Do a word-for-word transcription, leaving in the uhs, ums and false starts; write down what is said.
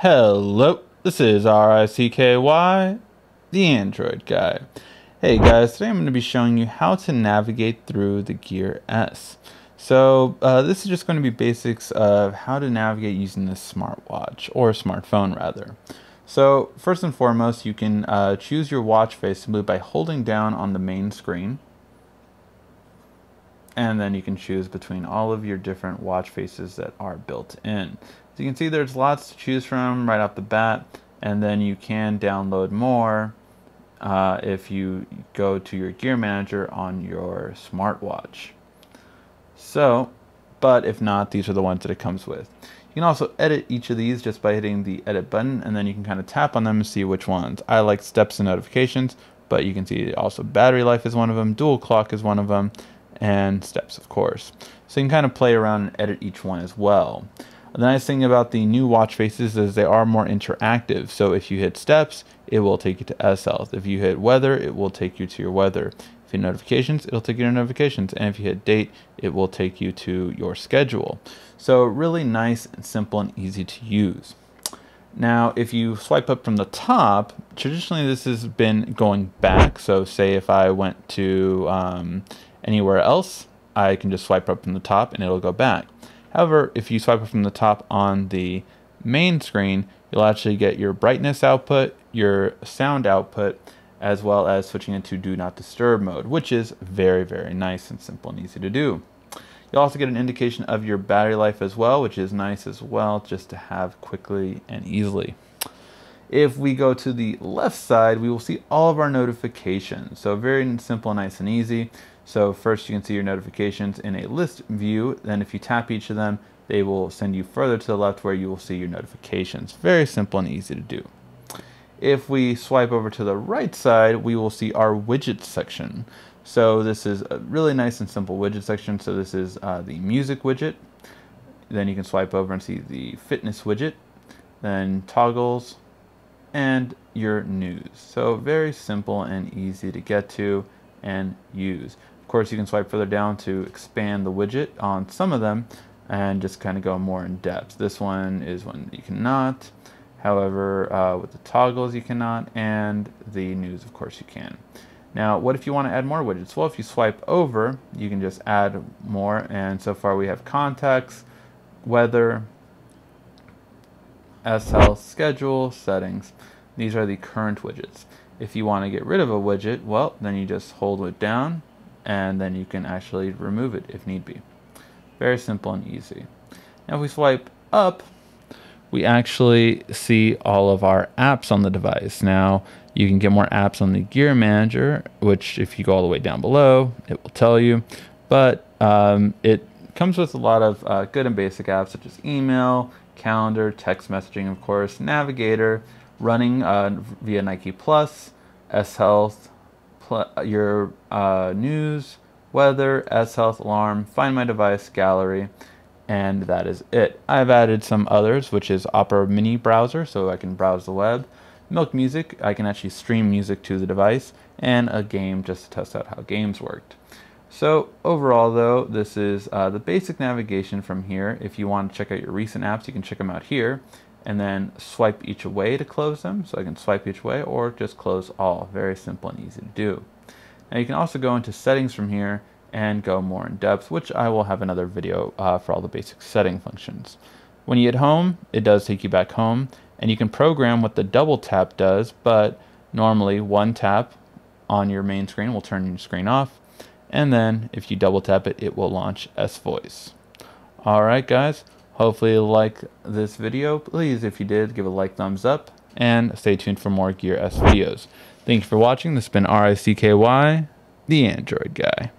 Hello, this is R I C K Y, the Android guy. Hey guys, today I'm going to be showing you how to navigate through the Gear S. So uh, this is just going to be basics of how to navigate using this smartwatch, or smartphone rather. So first and foremost, you can uh, choose your watch face simply by holding down on the main screen. And then you can choose between all of your different watch faces that are built in. So you can see there's lots to choose from right off the bat, and then you can download more uh, if you go to your Gear Manager on your smartwatch. So, but if not, these are the ones that it comes with. You can also edit each of these just by hitting the edit button, and then you can kind of tap on them and see which ones. I like steps and notifications, but you can see also battery life is one of them, dual clock is one of them, and steps, of course. So you can kind of play around and edit each one as well. The nice thing about the new watch faces is they are more interactive. So if you hit steps, it will take you to S Health. If you hit weather, it will take you to your weather. If you hit notifications, it'll take you to notifications. And if you hit date, it will take you to your schedule. So really nice and simple and easy to use. Now, if you swipe up from the top, traditionally this has been going back. So say if I went to um, anywhere else, I can just swipe up from the top and it'll go back. However, if you swipe up from the top on the main screen, you'll actually get your brightness output, your sound output, as well as switching into Do Not Disturb mode, which is very, very nice and simple and easy to do. You'll also get an indication of your battery life as well, which is nice as well, just to have quickly and easily. If we go to the left side, we will see all of our notifications. So very simple, nice and easy. So first you can see your notifications in a list view. Then if you tap each of them, they will send you further to the left where you will see your notifications. Very simple and easy to do. If we swipe over to the right side, we will see our widgets section. So this is a really nice and simple widget section. So this is uh, the music widget. Then you can swipe over and see the fitness widget, then toggles, and your news. So very simple and easy to get to and use. Of course, you can swipe further down to expand the widget on some of them and just kind of go more in depth. This one is one that you cannot. However, uh, with the toggles you cannot, and the news, of course, you can. Now, what if you want to add more widgets? Well, if you swipe over, you can just add more. And so far we have contacts, weather, S L, schedule, settings. These are the current widgets. If you want to get rid of a widget, well, then you just hold it down and then you can actually remove it if need be. Very simple and easy. Now if we swipe up, we actually see all of our apps on the device. Now you can get more apps on the Gear Manager, which if you go all the way down below, it will tell you, but um, it comes with a lot of uh, good and basic apps such as email, calendar, text messaging, of course, Navigator, running uh, via Nike Plus, S Health, pl your uh, news, weather, S Health alarm, Find My Device, gallery, and that is it. I've added some others, which is Opera Mini Browser, so I can browse the web, Milk Music, I can actually stream music to the device, and a game just to test out how games worked. So overall though, this is uh, the basic navigation from here. If you want to check out your recent apps, you can check them out here and then swipe each away to close them. So I can swipe each way or just close all. Very simple and easy to do. Now you can also go into settings from here and go more in depth, which I will have another video uh, for all the basic setting functions. When you get home, it does take you back home and you can program what the double tap does, but normally one tap on your main screen will turn your screen off. And then if you double tap it, it will launch S-voice. All right, guys, hopefully you like this video. Please, if you did, give a like, thumbs up, and stay tuned for more Gear S videos. Thank you for watching. This has been R I C K Y, the Android guy.